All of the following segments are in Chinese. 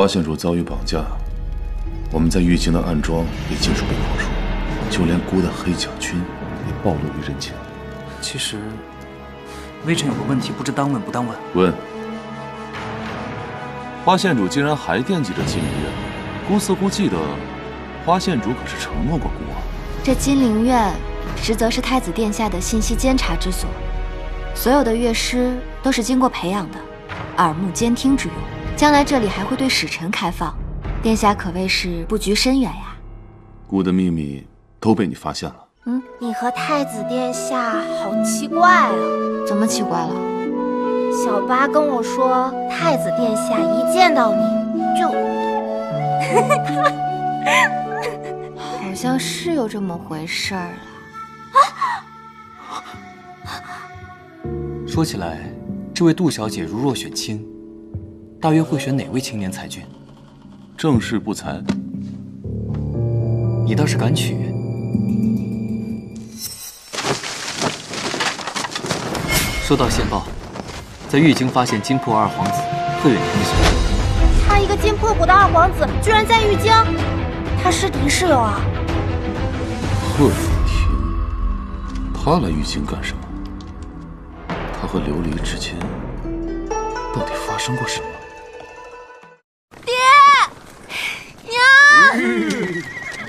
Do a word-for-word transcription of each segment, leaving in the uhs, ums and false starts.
花县主遭遇绑架，我们在狱警的暗桩也尽数被破除，就连孤的黑角军也暴露于人前。其实，微臣有个问题，不知当问不当问。问。花县主竟然还惦记着金陵院，姑似乎记得，花县主可是承诺过孤王。这金陵院，实则是太子殿下的信息监察之所，所有的乐师都是经过培养的，耳目监听之用。 将来这里还会对使臣开放，殿下可谓是布局深远呀。孤的秘密都被你发现了。嗯，你和太子殿下好奇怪啊！怎么奇怪了？小八跟我说，太子殿下一见到你就……好像是有这么回事儿了。说起来，这位杜小姐如若选亲。 大约会选哪位青年才俊？正室不才。你倒是敢娶！收到线报，在玉京发现金破二皇子贺远天所。他一个金破国的二皇子，居然在玉京，他是敌是友啊？贺远天，他来玉京干什么？他和琉璃之间到底发生过什么？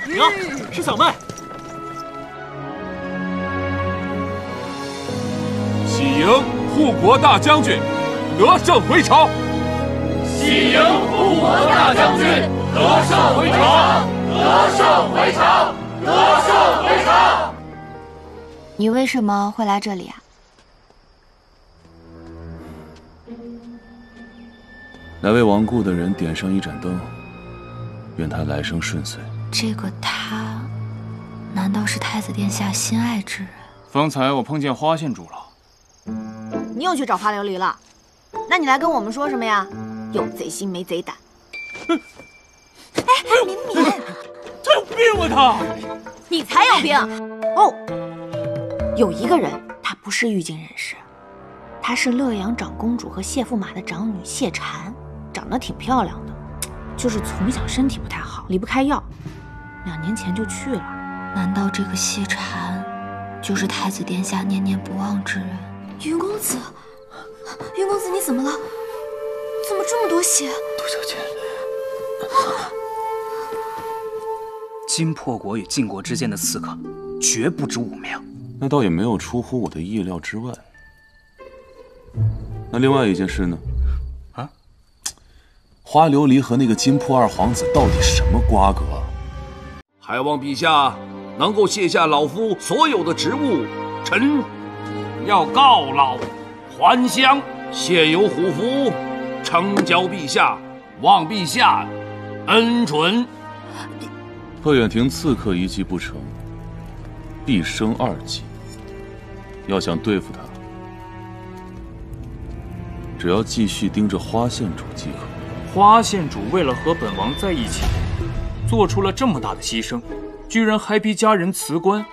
娘，是小妹。喜迎护国大将军，得胜回朝。喜迎护国大将军，得胜回朝，得胜回朝，得胜回朝。你为什么会来这里啊？来为亡故的人点上一盏灯，愿他来生顺遂。 这个他，难道是太子殿下心爱之人？方才我碰见花县主了。你又去找花琉璃了？那你来跟我们说什么呀？有贼心没贼胆。哎，敏敏，他有病啊！他，你才有病！哦，有一个人，他不是玉京人士，她是乐阳长公主和谢驸马的长女谢婵，长得挺漂亮的，就是从小身体不太好，离不开药。 两年前就去了，难道这个谢婵就是太子殿下念念不忘之人？云公子，云公子，你怎么了？怎么这么多血？杜小姐，金破国与晋国之间的刺客绝不止五名，那倒也没有出乎我的意料之外。那另外一件事呢？啊？花琉璃和那个金破二皇子到底什么瓜葛？ 还望陛下能够卸下老夫所有的职务，臣要告老还乡，谢有虎符，呈交陛下，望陛下恩准。贺远亭刺客一计不成，必生二计。要想对付他，只要继续盯着花县主即可。花县主为了和本王在一起。 做出了这么大的牺牲，居然还逼家人辞官，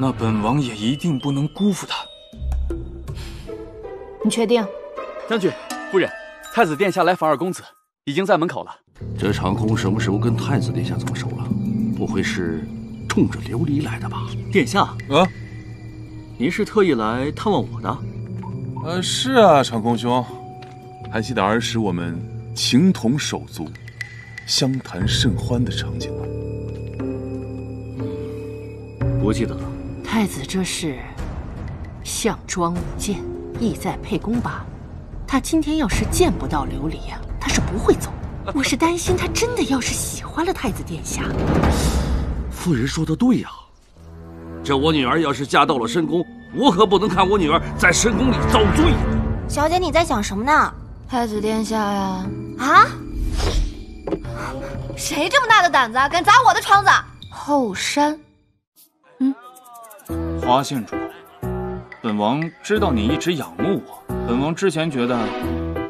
那本王也一定不能辜负他。你确定？将军、夫人，太子殿下来访二公子，已经在门口了。这长空什么时候跟太子殿下这么熟了？不会是冲着琉璃来的吧？殿下啊，您是特意来探望我的？呃，是啊，长空兄，还记得儿时我们情同手足。 相谈甚欢的场景吗？不记得了。太子这是项庄舞剑，意在沛公吧？他今天要是见不到琉璃呀、啊，他是不会走。我是担心他真的要是喜欢了太子殿下。夫人说的对呀、啊，这我女儿要是嫁到了深宫，我可不能看我女儿在深宫里遭罪。小姐，你在想什么呢？太子殿下呀！啊！ 谁这么大的胆子，敢砸我的窗子？后山，嗯，花县主，本王知道你一直仰慕我。本王之前觉得，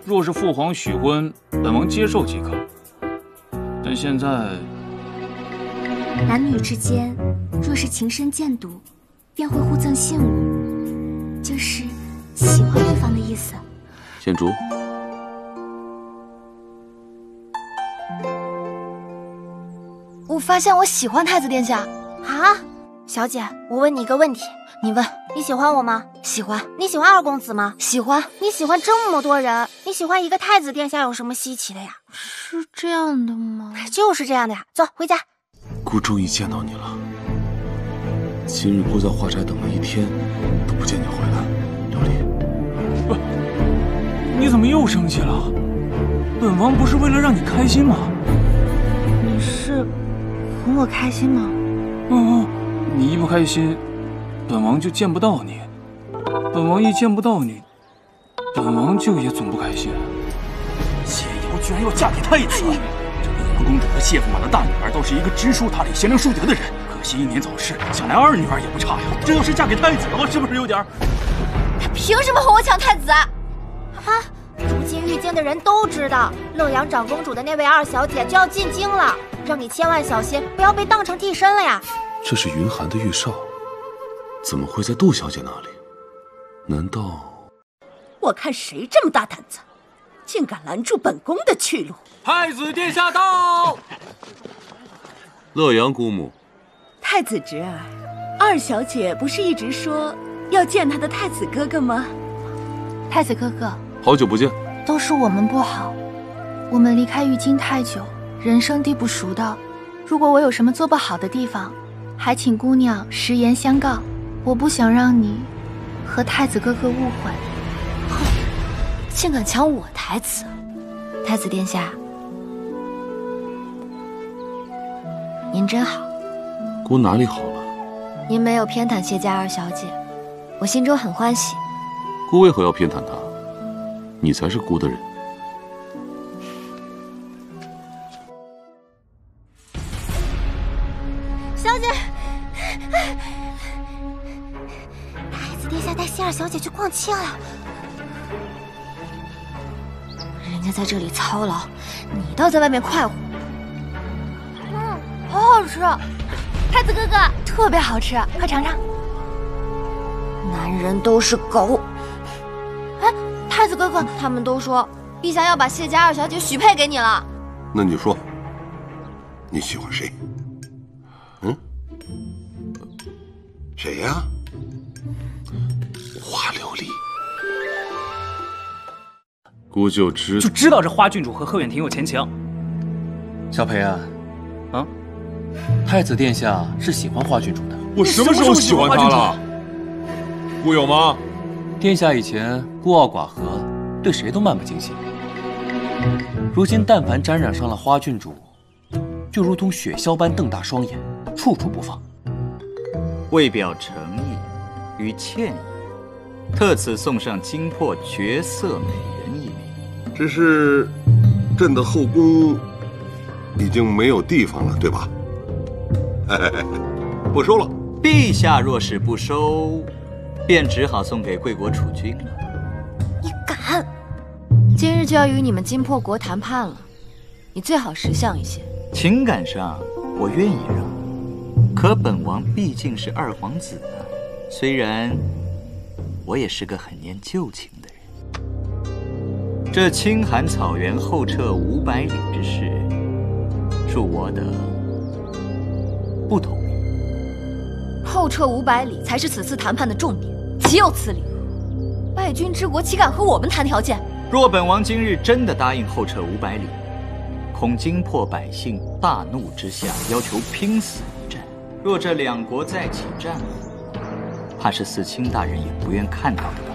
若是父皇许婚，本王接受即可。但现在，男女之间，若是情深见笃，便会互赠信物，就是喜欢对方的意思。县主。发现我喜欢太子殿下啊！小姐，我问你一个问题，你问。你喜欢我吗？喜欢。你喜欢二公子吗？喜欢。你喜欢这么多人，你喜欢一个太子殿下有什么稀奇的呀？是这样的吗？就是这样的呀。走，回家。顾忠义见到你了。今日姑在画宅等了一天，都不见你回来。琉璃，不、啊，你怎么又生气了？本王不是为了让你开心吗？你是哄我开心吗？嗯、啊，你一不开心。 本王就见不到你，本王一见不到你，本王就也总不开心。解瑶居然要嫁给太子，这个宁公主和谢驸马的大女儿倒是一个知书达理、贤良淑德的人，可惜英年早逝，想来二女儿也不差呀。这要是嫁给太子的话，是不是有点？他凭什么和我抢太子啊？啊！如今御监的人都知道，乐阳长公主的那位二小姐就要进京了，让你千万小心，不要被当成替身了呀。这是云寒的玉哨。 怎么会在杜小姐那里？难道？我看谁这么大胆子，竟敢拦住本宫的去路！太子殿下到。乐阳姑母，太子侄儿，二小姐不是一直说要见她的太子哥哥吗？太子哥哥，好久不见。都是我们不好，我们离开玉京太久，人生地不熟的。如果我有什么做不好的地方，还请姑娘实言相告。 我不想让你和太子哥哥误会。哼，竟敢抢我台词！太子殿下，您真好。姑哪里好了？您没有偏袒谢家二小姐，我心中很欢喜。姑为何要偏袒她？你才是姑的人。小姐。 殿下带希尔小姐去逛街了，人家在这里操劳，你倒在外面快活。嗯，好好吃，太子哥哥特别好吃，快尝尝。男人都是狗。哎，太子哥哥，他们都说陛下要把谢家二小姐许配给你了。那你说，你喜欢谁？嗯？谁呀？ 花琉璃，姑就知就知道这花郡主和贺远亭有前情。小裴啊，啊，太子殿下是喜欢花郡主的。我什么时候喜欢她了？姑有吗？殿下以前孤傲寡合，对谁都漫不经心。如今但凡沾染上了花郡主，就如同雪枭般瞪大双眼，处处不放。为表诚意与歉意。 特此送上精魄绝色美人一名。只是，朕的后宫已经没有地方了，对吧？不收了。陛下若是不收，便只好送给贵国储君了。你敢！今日就要与你们金破国谈判了，你最好识相一些。情感上我愿意让，可本王毕竟是二皇子啊，虽然。 我也是个很念旧情的人。这清寒草原后撤五百里之事，恕我的不同意。后撤五百里才是此次谈判的重点，岂有此理！败军之国岂敢和我们谈条件？若本王今日真的答应后撤五百里，恐惊破百姓大怒之下，要求拼死一战。若这两国再起战火， 怕是四卿大人也不愿看到的吧。